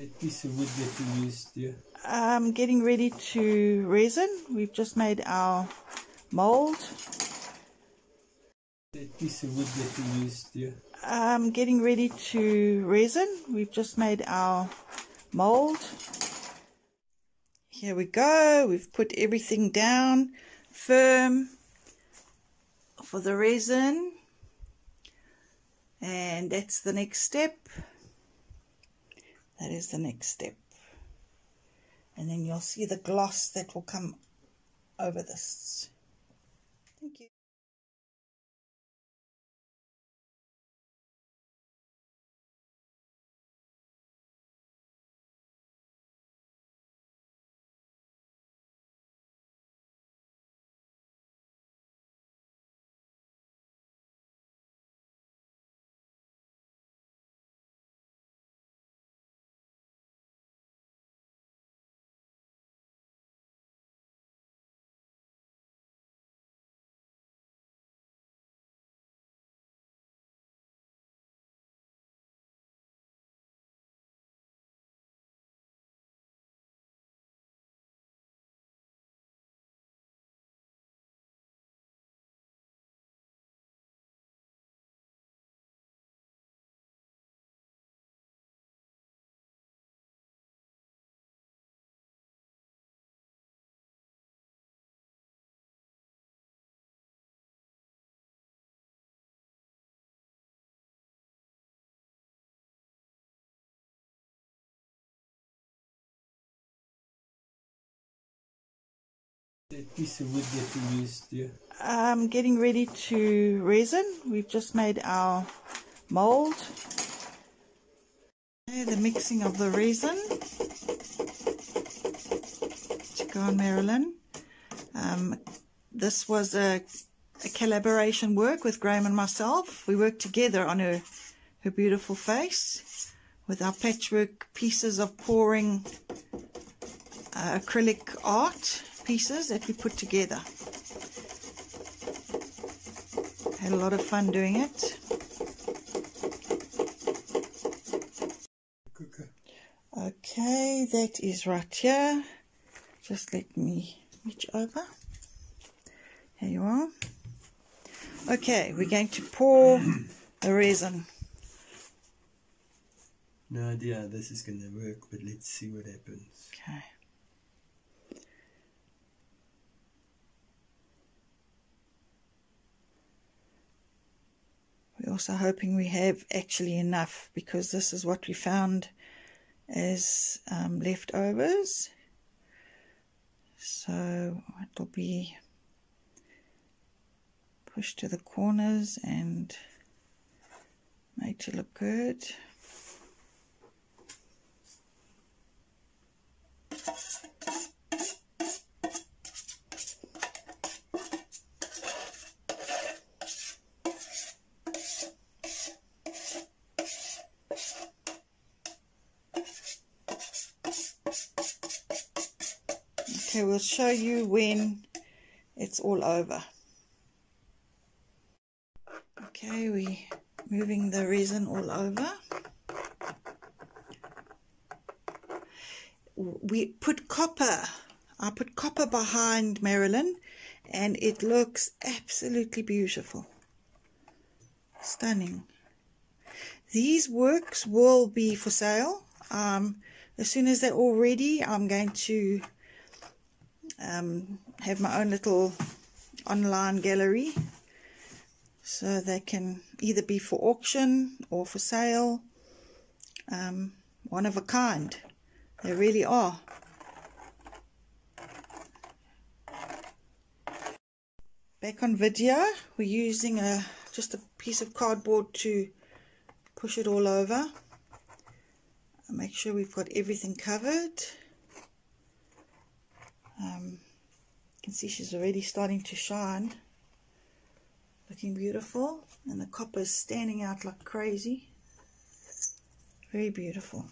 That piece of wood that you used, yeah? I'm getting ready to resin. We've just made our mold. That piece of wood that you used, yeah? I'm getting ready to resin. We've just made our mold. Here we go. We've put everything down firm for the resin. And that's the next step. That is the next step. And then you'll see the gloss that will come over this. Thank you. That piece of wood that you used, yeah? I'm getting ready to resin. We've just made our mold. The mixing of the resin. Go on, Marilyn. This was a collaboration work with Graham and myself. We worked together on her beautiful face with our patchwork pieces of pouring acrylic art. Pieces that we put together. Had a lot of fun doing it. Okay, that is right here. Just let me reach over. Here you are. Okay, we're going to pour the resin. No idea how this is going to work, but let's see what happens. Okay. Also hoping we have actually enough, because this is what we found as leftovers, so it'll be pushed to the corners and made to look good. Okay, we'll show you when it's all over. Okay, we're moving the resin all over. We put copper. I put copper behind, Marilyn, and it looks absolutely beautiful. Stunning. These works will be for sale. As soon as they're all ready, I'm going to have my own little online gallery, so they can either be for auction or for sale. One of a kind, they really are. Back on video, we're using just a piece of cardboard to push it all over. Make sure we've got everything covered. You can see she's already starting to shine, looking beautiful, and the copper is standing out like crazy. Very beautiful,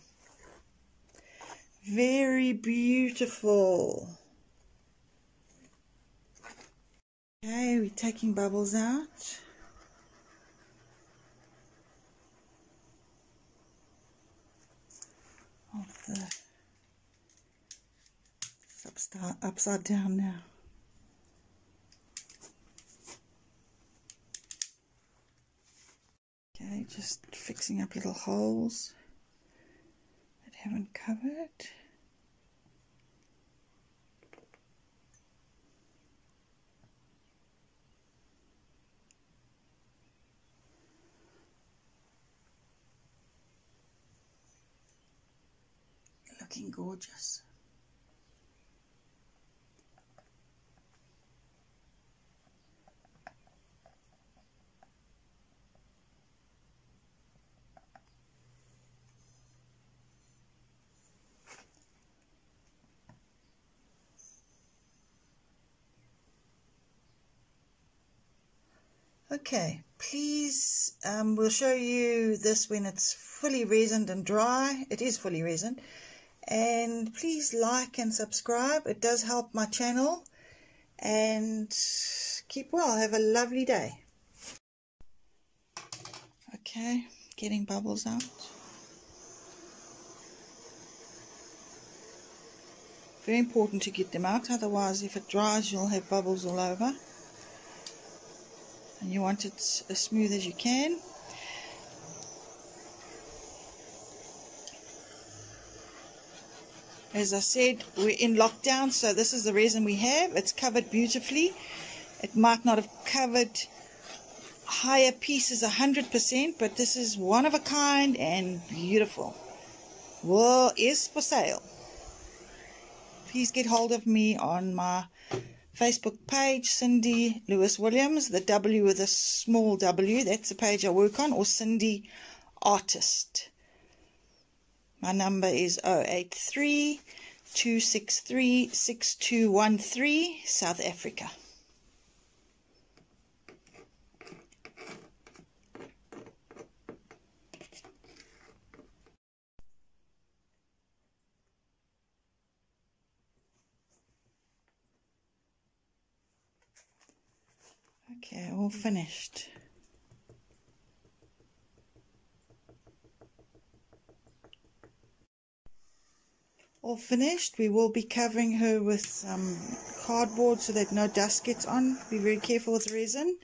very beautiful. Okay, we're taking bubbles out. Oh, the upside down now. Okay, just fixing up little holes that haven't covered. Looking gorgeous. Okay, please, we'll show you this when it's fully resined and dry. It is fully resined. And please like and subscribe. It does help my channel. And keep well. Have a lovely day. Okay, getting bubbles out. Very important to get them out. Otherwise, if it dries, you'll have bubbles all over. And you want it as smooth as you can. As I said, we're in lockdown, so this is the resin we have. It's covered beautifully. It might not have covered higher pieces 100%, but this is one of a kind and beautiful. Well, is for sale. Please get hold of me on my Facebook page, Cindy Lewis-Williams, the W with a small W. That's the page I work on, or Cindy Artist. My number is 083-263-6213, South Africa. Okay, all finished. All finished. We will be covering her with cardboard so that no dust gets on. Be very careful with resin.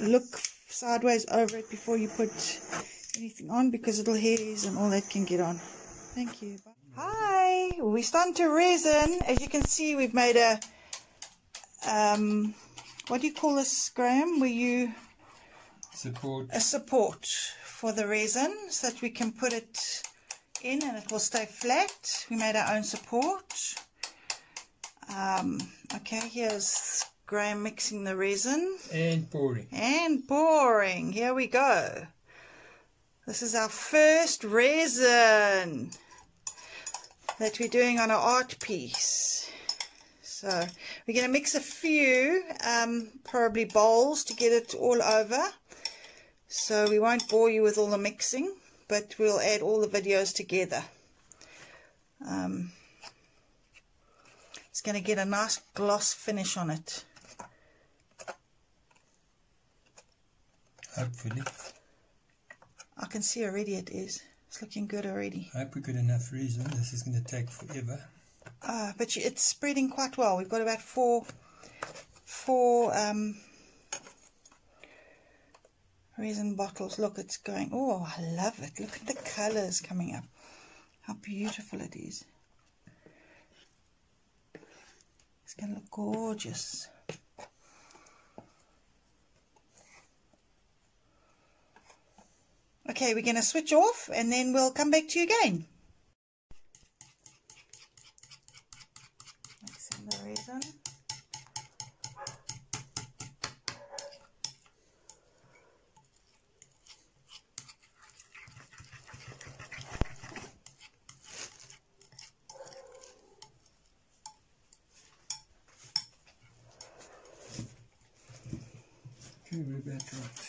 Look sideways over it before you put anything on, because little hairs and all that can get on. Thank you. Bye. Hi, we're starting to resin. As you can see, we've made a what do you call this, Graham? A support for the resin so that we can put it in and it will stay flat. We made our own support. Okay, here's Graham mixing the resin and pouring. Here we go. This is our first resin that we're doing on an art piece. So we're going to mix a few, probably bowls, to get it all over. So we won't bore you with all the mixing, but we'll add all the videos together. It's going to get a nice gloss finish on it. Hopefully. I can see already it is. It's looking good already. I hope we got enough resin. This is going to take forever. But it's spreading quite well. We've got about four resin bottles. Look, it's going. Oh, I love it. Look at the colors coming up. How beautiful it is. It's going to look gorgeous. Okay, we're going to switch off and then we'll come back to you again. Mixing the resin. We're about right.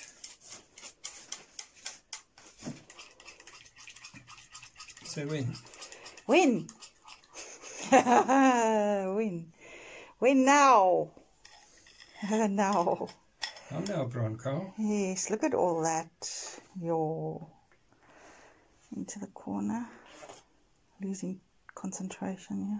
So win. Win now. Now. I'm now Bronco. Yes, look at all that. Into the corner. losing concentration here.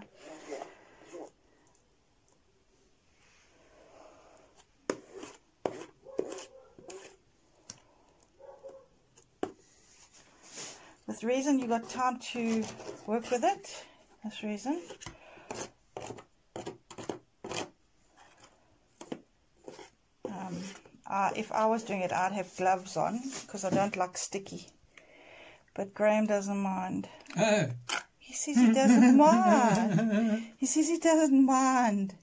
This resin, you got time to work with it, this resin. If I was doing it, I'd have gloves on because I don't like sticky. But Graham doesn't mind. Oh. He says he doesn't mind. He says he doesn't mind.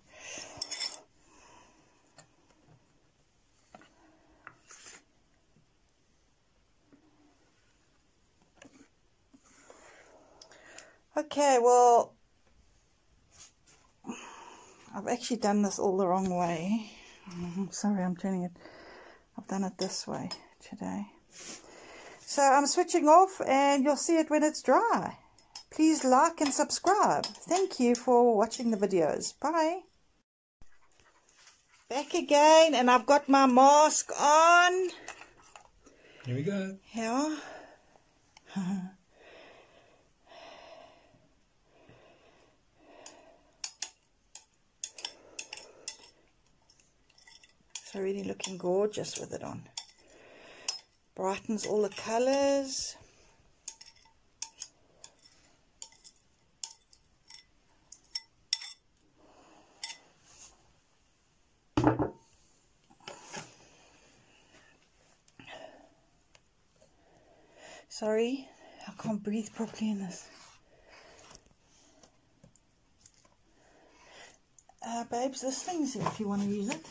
Okay, well, I've actually done this all the wrong way. Sorry, I'm turning it. I've done it this way today. So I'm switching off and you'll see it when it's dry. Please like and subscribe. Thank you for watching the videos. Bye. Back again, and I've got my mask on. Here we go. Yeah. So really looking gorgeous with it on. Brightens all the colors. Sorry, I can't breathe properly in this. Babes, this thing's here if you want to use it.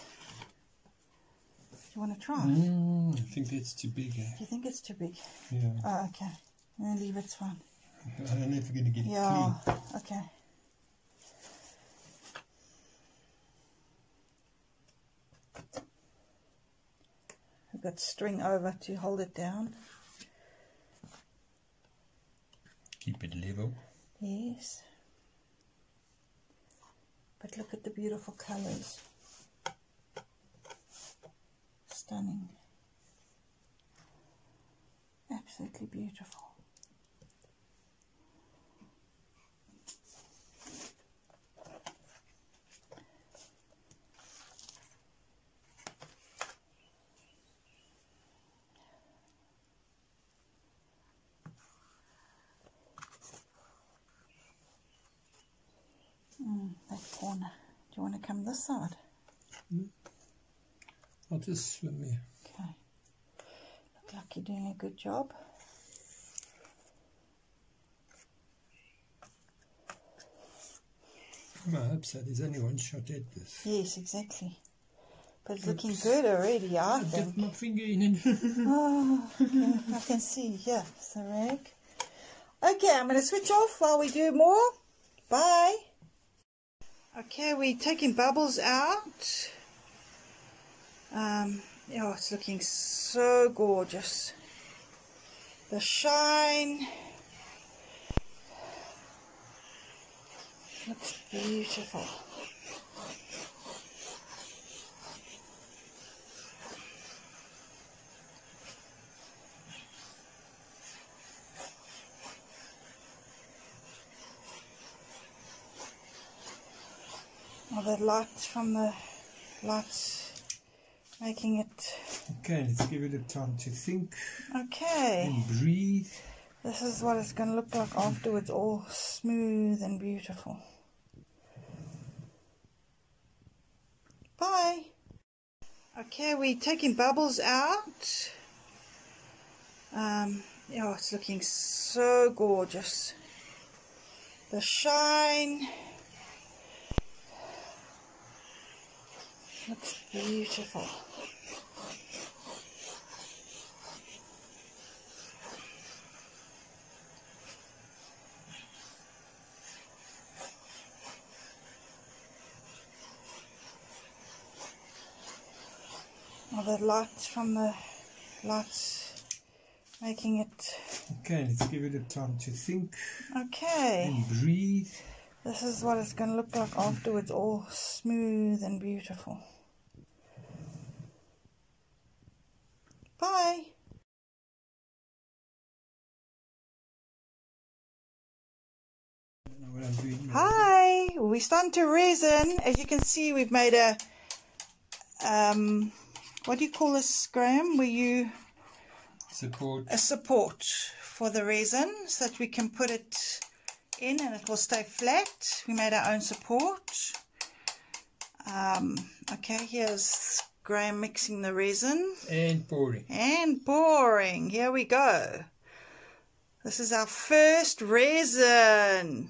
You want to try? I think that's too big. Eh? Do you think it's too big? Yeah. Oh, okay. No, leave it, it's fine. I don't know if we're going to get it clean. Yeah, okay. I've got string over to hold it down. Keep it level. Yes. But look at the beautiful colours. Stunning. Absolutely beautiful. That corner. Do you want to come this side? Mm. I'll just swim here. Okay. Look like you're doing a good job. Well, I hope so. There's only one shot at this. Yes, exactly. But it's looking good already, I think. I dipped my finger in. Oh, okay. I can see. Yeah, it's the rag. Okay, I'm going to switch off while we do more. Bye. Okay, we're taking bubbles out. Oh, it's looking so gorgeous. The shine looks beautiful. Oh, the light from the lights. Making it. Okay, let's give it a time to think. Okay. And breathe. This is what it's going to look like afterwards, all smooth and beautiful. Bye. Okay, we're taking bubbles out. Oh, it's looking so gorgeous. The shine looks beautiful. Oh, the light from the lights making it. Okay, let's give it a time to think. Okay. And breathe. This is what it's going to look like afterwards, all smooth and beautiful. Bye. what I'm doing. Hi, we're starting to resin. As you can see, we've made a, what do you call this, Graham? A support for the resin so that we can put it in and it will stay flat. We made our own support. Okay, here's Graham mixing the resin. And pouring. And pouring. Here we go. This is our first resin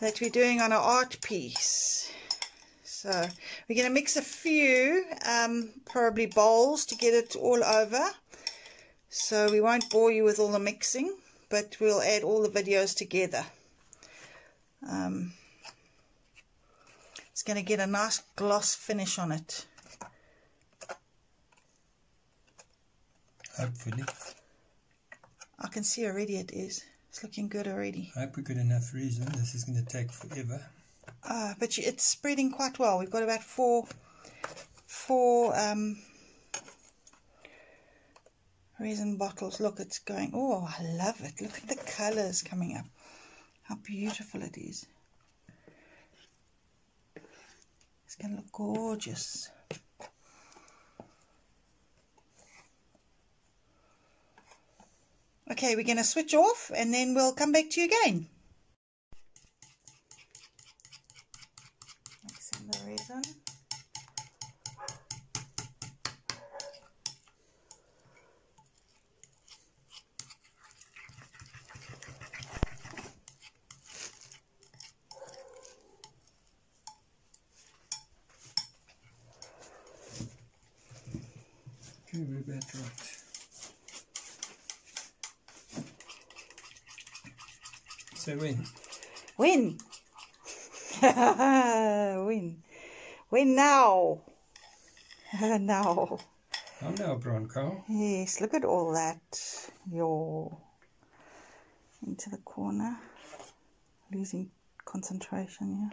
that we're doing on an art piece. So we're going to mix a few, probably bowls, to get it all over. So we won't bore you with all the mixing, but we'll add all the videos together. It's going to get a nice gloss finish on it. Hopefully. I can see already it is. It's looking good already. I hope we've got enough resin. This is going to take forever. But it's spreading quite well. We've got about four resin bottles. Look, it's going. Oh, I love it. Look at the colours coming up. How beautiful it is. It's going to look gorgeous. Okay, we're going to switch off and then we'll come back to you again. Mixing the resin. Okay, we're about right. So win. Win now. Now. I'm now Bronco. Yes, look at all that. You're into the corner. Losing concentration here.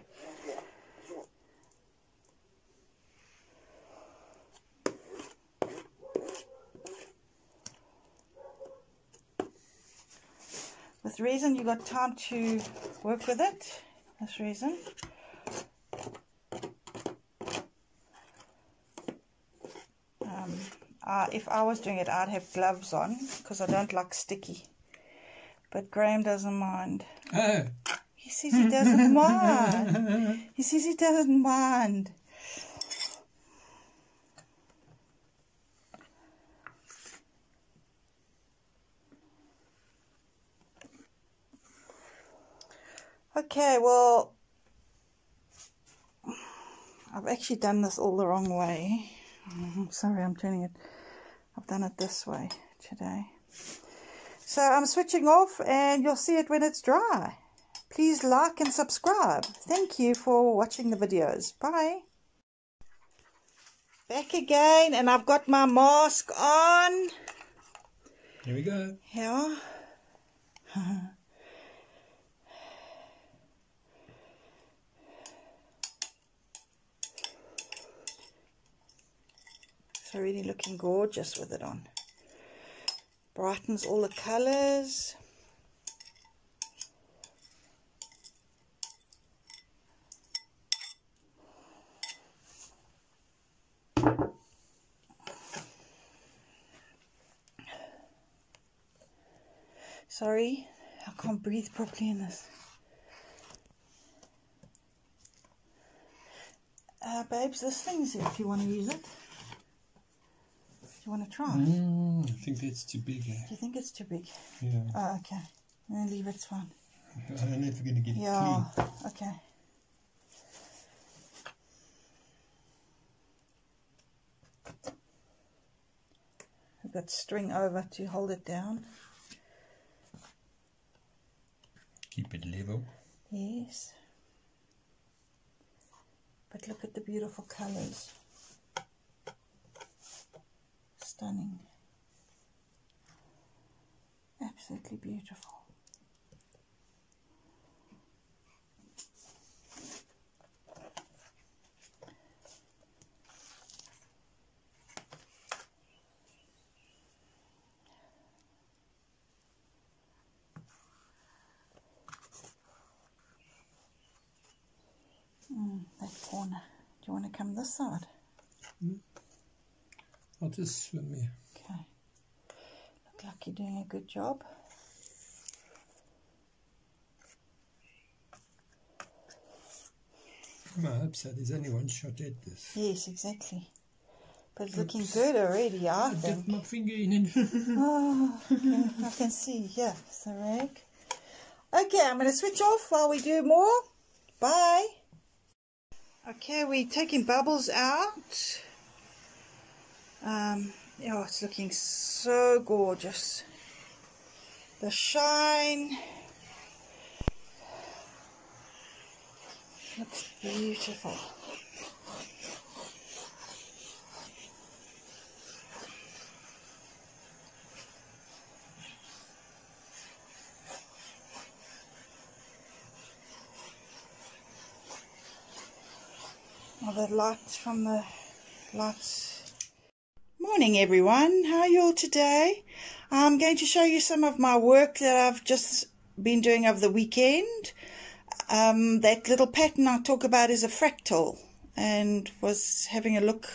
This resin, you got time to work with it. This resin. If I was doing it, I'd have gloves on because I don't like sticky. But Graham doesn't mind. Oh. He says he doesn't mind. He says he doesn't mind. Okay, well, I've actually done this all the wrong way. Sorry, I'm turning it. I've done it this way today. So I'm switching off and you'll see it when it's dry. Please like and subscribe. Thank you for watching the videos. Bye. Back again, and I've got my mask on. Here we go. Yeah. Really looking gorgeous with it on. Brightens all the colors. Sorry, I can't breathe properly in this. Babes, this thing's here if you want to use it. You want to try? I think that's too big. Eh? Do you think it's too big? Yeah. Oh, okay. Then leave it, it's fine. I don't know if we're going to get it clean. Yeah, okay. I've got string over to hold it down. Keep it level. Yes. But look at the beautiful colours. Stunning. Absolutely beautiful. That corner. Do you want to come this side? Mm. I'll just swim here. Okay. Look like you're doing a good job. Well, I hope so. There's only one shot at this. Yes, exactly. But it's looking good already, I think. I dipped my finger in. Oh, okay. I can see. Yeah, it's a rag. Okay, I'm going to switch off while we do more. Bye. Okay, we're taking bubbles out. Oh, it's looking so gorgeous. The shine. Looks beautiful. Oh, the lights from the lights. Morning everyone, how are you all today? I'm going to show you some of my work that I've just been doing over the weekend. That little pattern I talk about is a fractal, and was having a look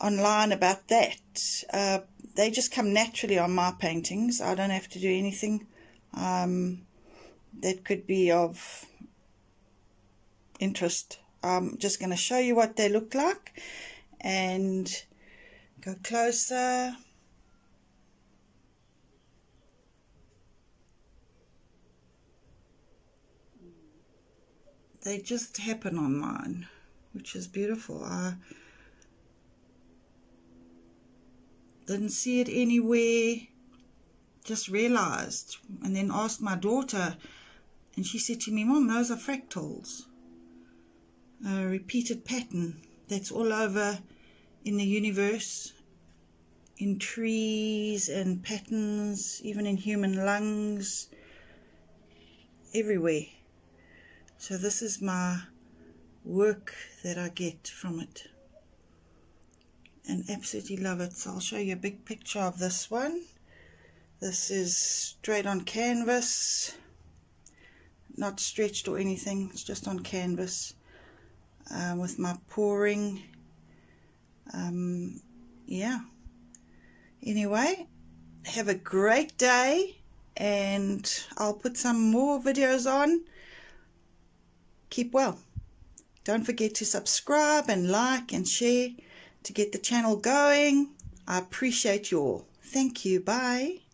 online about that. They just come naturally on my paintings. I don't have to do anything. That could be of interest. I'm just going to show you what they look like and go closer. They just happen online, which is beautiful. I didn't see it anywhere, just realized, and then asked my daughter, and she said to me, Mom, those are fractals. A repeated pattern that's all over in the universe, in trees and patterns, even in human lungs, everywhere. So this is my work that I get from it, and absolutely love it. So I'll show you a big picture of this one. This is straight on canvas, not stretched or anything, it's just on canvas. With my pouring, yeah. Anyway, have a great day, and I'll put some more videos on. Keep well. Don't forget to subscribe and like and share to get the channel going. I appreciate you all. Thank you. Bye.